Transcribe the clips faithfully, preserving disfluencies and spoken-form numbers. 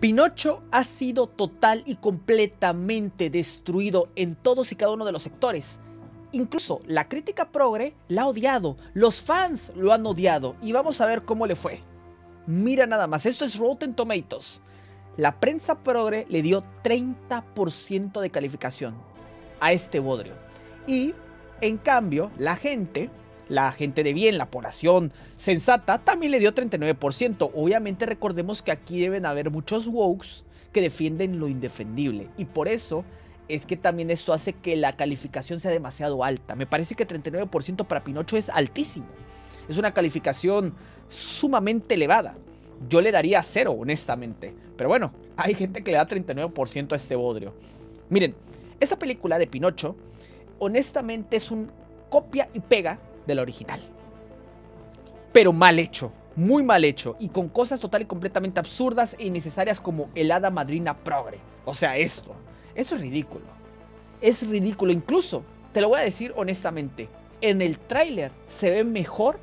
Pinocho ha sido total y completamente destruido en todos y cada uno de los sectores. Incluso la crítica progre la ha odiado, los fans lo han odiado y vamos a ver cómo le fue. Mira nada más, esto es Rotten Tomatoes. La prensa progre le dio treinta por ciento de calificación a este bodrio. Y en cambio la gente, la gente de bien, la población sensata, también le dio treinta y nueve por ciento. Obviamente recordemos que aquí deben haber muchos wokes que defienden lo indefendible. Y por eso es que también esto hace que la calificación sea demasiado alta. Me parece que treinta y nueve por ciento para Pinocho es altísimo. Es una calificación sumamente elevada. Yo le daría cero, honestamente. Pero bueno, hay gente que le da treinta y nueve por ciento a este bodrio. Miren, esta película de Pinocho, honestamente es un copia y pega de la original. Pero mal hecho, muy mal hecho. Y con cosas total y completamente absurdas e innecesarias como el hada madrina progre. O sea, esto. Eso es ridículo. Es ridículo. Incluso, te lo voy a decir honestamente, en el tráiler se ve mejor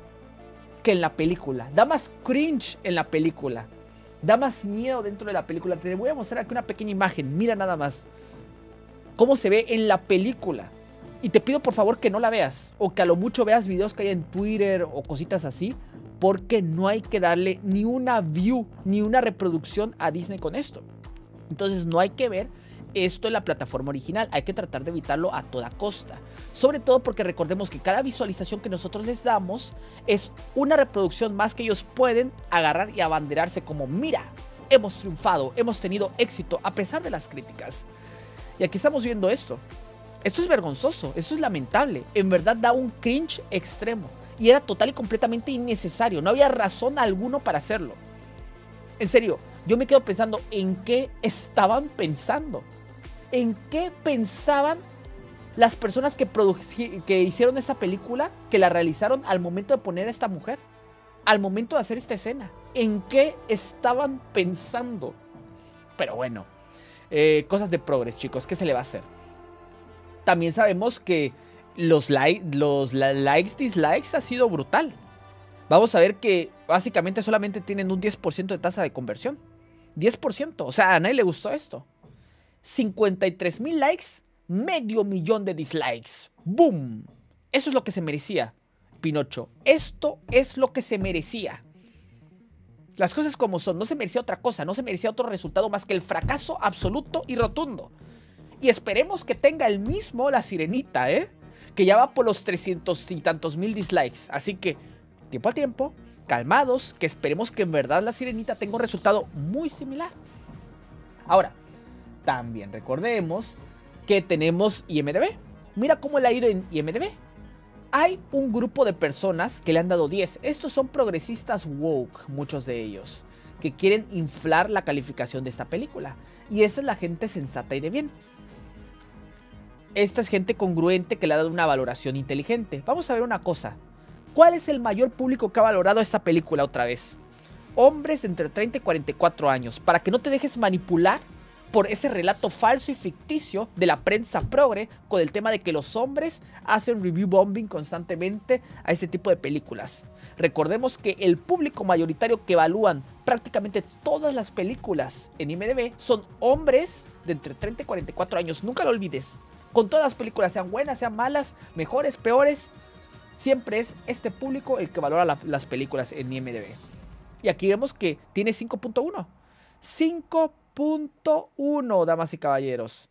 que en la película. Da más cringe en la película. Da más miedo dentro de la película. Te voy a mostrar aquí una pequeña imagen. Mira nada más cómo se ve en la película. Y te pido por favor que no la veas. O que a lo mucho veas videos que hay en Twitter o cositas así. Porque no hay que darle ni una view, ni una reproducción a Disney con esto. Entonces no hay que ver esto en la plataforma original. Hay que tratar de evitarlo a toda costa. Sobre todo porque recordemos que cada visualización que nosotros les damos es una reproducción más que ellos pueden agarrar y abanderarse como: mira, hemos triunfado, hemos tenido éxito a pesar de las críticas. Y aquí estamos viendo esto. Esto es vergonzoso, esto es lamentable. En verdad da un cringe extremo. Y era total y completamente innecesario. No había razón alguno para hacerlo. En serio, yo me quedo pensando en qué estaban pensando. ¿En qué pensaban las personas que, que hicieron esa película, que la realizaron al momento de poner a esta mujer? Al momento de hacer esta escena. ¿En qué estaban pensando? Pero bueno, eh, cosas de progres, chicos, ¿qué se le va a hacer? También sabemos que los, li los la likes, dislikes ha sido brutal. Vamos a ver que básicamente solamente tienen un diez por ciento de tasa de conversión. diez por ciento, o sea, a nadie le gustó esto. cincuenta y tres mil likes, medio millón de dislikes. ¡Boom! Eso es lo que se merecía, Pinocho. Esto es lo que se merecía. Las cosas como son. No se merecía otra cosa, no se merecía otro resultado más que el fracaso absoluto y rotundo. Y esperemos que tenga el mismo La Sirenita, ¿eh? Que ya va por los trescientos y tantos mil dislikes. Así que, tiempo a tiempo, calmados, que esperemos que en verdad La Sirenita tenga un resultado muy similar. Ahora, también recordemos que tenemos I M D B. Mira cómo le ha ido en I M D B. Hay un grupo de personas que le han dado diez. Estos son progresistas woke, muchos de ellos, que quieren inflar la calificación de esta película. Y esa es la gente sensata y de bien. Esta es gente congruente que le ha dado una valoración inteligente. Vamos a ver una cosa. ¿Cuál es el mayor público que ha valorado esta película otra vez? Hombres entre treinta y cuarenta y cuatro años. Para que no te dejes manipular por ese relato falso y ficticio de la prensa progre con el tema de que los hombres hacen review bombing constantemente a este tipo de películas. Recordemos que el público mayoritario que evalúan prácticamente todas las películas en I M D B son hombres de entre treinta y cuarenta y cuatro años. Nunca lo olvides. Con todas las películas, sean buenas, sean malas, mejores, peores, siempre es este público el que valora la, las películas en I M D B. Y aquí vemos que tiene cinco punto uno. cinco punto uno, damas y caballeros.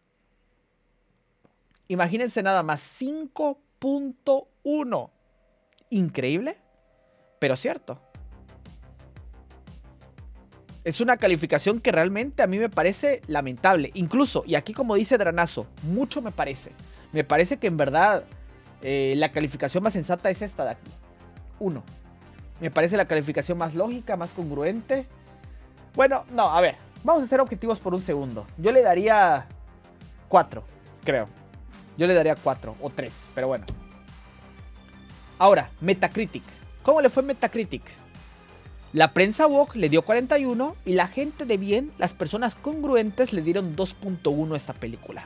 Imagínense nada más, cinco punto uno. Increíble, pero cierto. Es una calificación que realmente a mí me parece lamentable. Incluso, y aquí como dice Dranazo, mucho me parece. Me parece que en verdad eh, la calificación más sensata es esta de aquí. uno. Me parece la calificación más lógica, más congruente. Bueno, no, a ver, vamos a ser objetivos por un segundo. Yo le daría cuatro, creo. Yo le daría cuatro o tres, pero bueno. Ahora, Metacritic. ¿Cómo le fue Metacritic? La prensa woke le dio cuarenta y uno y la gente de bien, las personas congruentes, le dieron dos punto uno a esta película.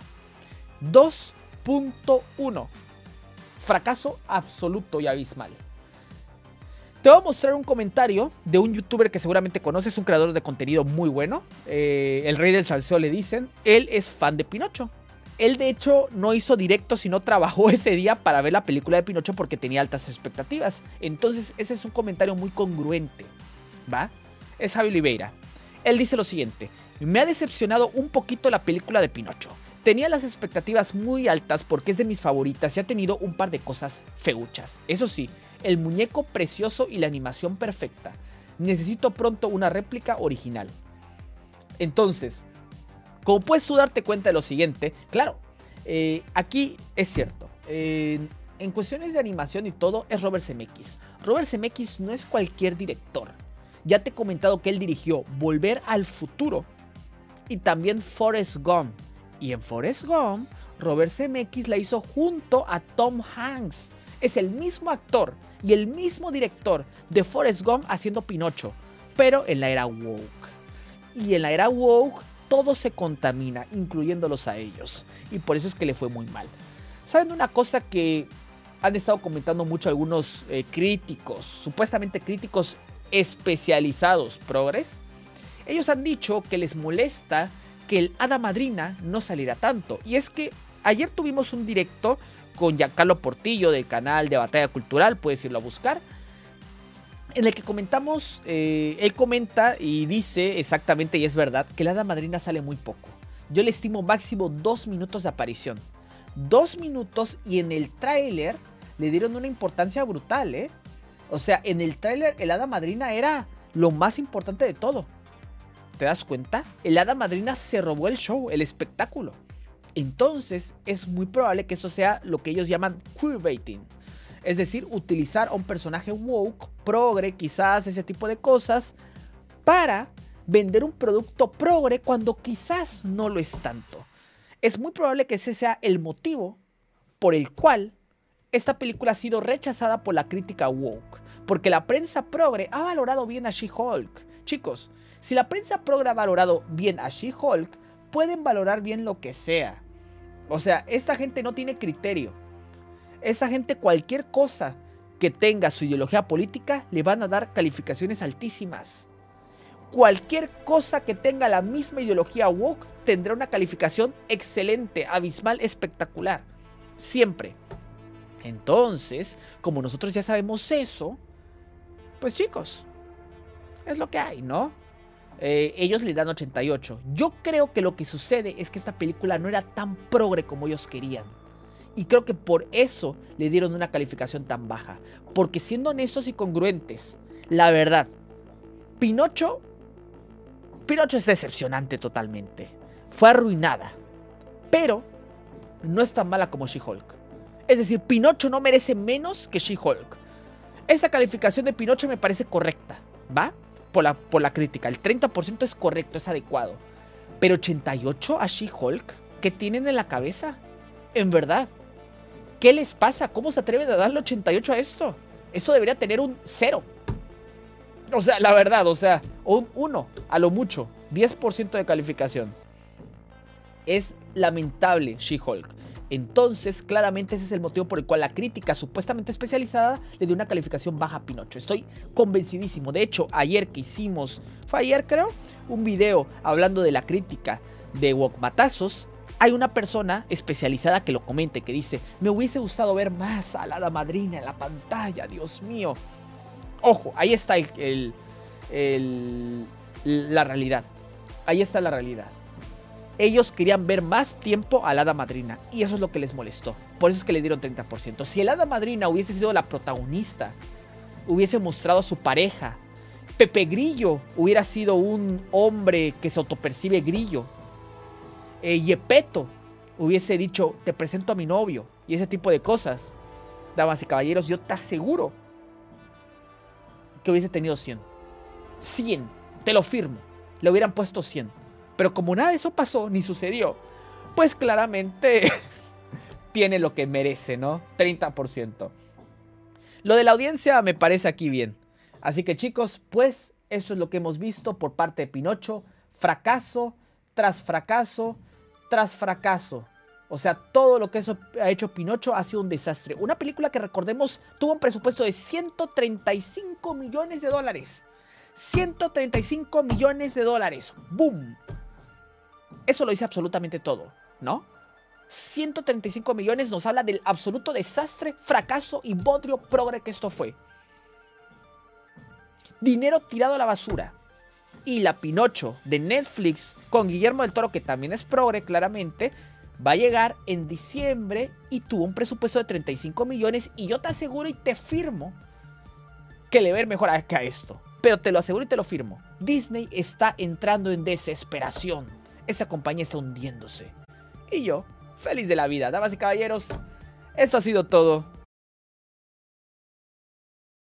dos punto uno. Fracaso absoluto y abismal. Te voy a mostrar un comentario de un youtuber que seguramente conoces, un creador de contenido muy bueno. Eh, el rey del salseo le dicen. Él es fan de Pinocho. Él de hecho no hizo directo, sino trabajó ese día para ver la película de Pinocho porque tenía altas expectativas. Entonces ese es un comentario muy congruente, ¿va? Es Javi Oliveira. Él dice lo siguiente: me ha decepcionado un poquito la película de Pinocho. Tenía las expectativas muy altas porque es de mis favoritas y ha tenido un par de cosas feuchas. Eso sí, el muñeco precioso y la animación perfecta. Necesito pronto una réplica original. Entonces, como puedes tú darte cuenta de lo siguiente, claro, eh, aquí es cierto. Eh, en cuestiones de animación y todo, es Robert Zemeckis. Robert Zemeckis no es cualquier director. Ya te he comentado que él dirigió Volver al Futuro y también Forrest Gump. Y en Forrest Gump, Robert Zemeckis la hizo junto a Tom Hanks. Es el mismo actor y el mismo director de Forrest Gump haciendo Pinocho, pero en la era woke. Y en la era woke todo se contamina, incluyéndolos a ellos. Y por eso es que le fue muy mal. ¿Saben una cosa que han estado comentando mucho algunos eh, críticos, supuestamente críticos especializados progres? Ellos han dicho que les molesta que el Hada Madrina no saliera tanto. Y es que ayer tuvimos un directo con Giancarlo Portillo del canal de Batalla Cultural, puedes irlo a buscar, en el que comentamos, eh, él comenta y dice exactamente, y es verdad, que la Hada Madrina sale muy poco. Yo le estimo máximo dos minutos de aparición. Dos minutos, y en el tráiler le dieron una importancia brutal, ¿eh? O sea, en el tráiler el Hada Madrina era lo más importante de todo. ¿Te das cuenta? El Hada Madrina se robó el show, el espectáculo. Entonces es muy probable que eso sea lo que ellos llaman queerbaiting. Es decir, utilizar a un personaje woke, progre, quizás ese tipo de cosas, para vender un producto progre cuando quizás no lo es tanto. Es muy probable que ese sea el motivo por el cual esta película ha sido rechazada por la crítica woke. Porque la prensa progre ha valorado bien a She-Hulk. Chicos, si la prensa progre ha valorado bien a She-Hulk, pueden valorar bien lo que sea. O sea, esta gente no tiene criterio. Esta gente, cualquier cosa que tenga su ideología política, le van a dar calificaciones altísimas. Cualquier cosa que tenga la misma ideología woke tendrá una calificación excelente, abismal, espectacular. Siempre. Entonces, como nosotros ya sabemos eso, pues chicos, es lo que hay, ¿no? Eh, ellos le dan ochenta y ocho. Yo creo que lo que sucede es que esta película no era tan progre como ellos querían. Y creo que por eso le dieron una calificación tan baja. Porque siendo honestos y congruentes, la verdad, Pinocho, Pinocho es decepcionante totalmente. Fue arruinada. Pero no es tan mala como She-Hulk. Es decir, Pinocho no merece menos que She-Hulk. Esta calificación de Pinocho me parece correcta, ¿va? Por la, por la crítica, el treinta por ciento es correcto, es adecuado. Pero ochenta y ocho a She-Hulk, ¿qué tienen en la cabeza? En verdad, ¿qué les pasa? ¿Cómo se atreven a darle ochenta y ocho a esto? Eso debería tener un cero. O sea, la verdad, o sea, un uno, a lo mucho, diez por ciento de calificación. Es lamentable She-Hulk. Entonces, claramente ese es el motivo por el cual la crítica supuestamente especializada le dio una calificación baja a Pinocho. Estoy convencidísimo. De hecho, ayer que hicimos, fue ayer creo, un video hablando de la crítica de Wokmatazos, hay una persona especializada que lo comenta, que dice, me hubiese gustado ver más a la Hada Madrina en la pantalla, Dios mío. Ojo, ahí está el, el, el, la realidad. Ahí está la realidad. Ellos querían ver más tiempo a la Hada Madrina y eso es lo que les molestó. Por eso es que le dieron treinta por ciento. Si la Hada Madrina hubiese sido la protagonista, hubiese mostrado a su pareja, Pepe Grillo hubiera sido un hombre que se autopercibe grillo, eh, Yepeto hubiese dicho, te presento a mi novio, y ese tipo de cosas, damas y caballeros, yo te aseguro que hubiese tenido cien, te lo firmo, le hubieran puesto cien. Pero como nada de eso pasó, ni sucedió, pues claramente tiene lo que merece, ¿no? treinta por ciento. Lo de la audiencia me parece aquí bien. Así que chicos, pues eso es lo que hemos visto por parte de Pinocho. Fracaso, tras fracaso, tras fracaso. O sea, todo lo que eso ha hecho Pinocho ha sido un desastre. Una película que, recordemos, tuvo un presupuesto de ciento treinta y cinco millones de dólares. ciento treinta y cinco millones de dólares. ¡Boom! Eso lo dice absolutamente todo, ¿no? ciento treinta y cinco millones nos habla del absoluto desastre, fracaso y bodrio progre que esto fue. Dinero tirado a la basura. Y la Pinocho de Netflix con Guillermo del Toro, que también es progre claramente, va a llegar en diciembre y tuvo un presupuesto de treinta y cinco millones, y yo te aseguro y te firmo que le va a ir mejor a esto. Pero te lo aseguro y te lo firmo. Disney está entrando en desesperación. Esta compañía está hundiéndose. Y yo, feliz de la vida. Damas y caballeros, esto ha sido todo.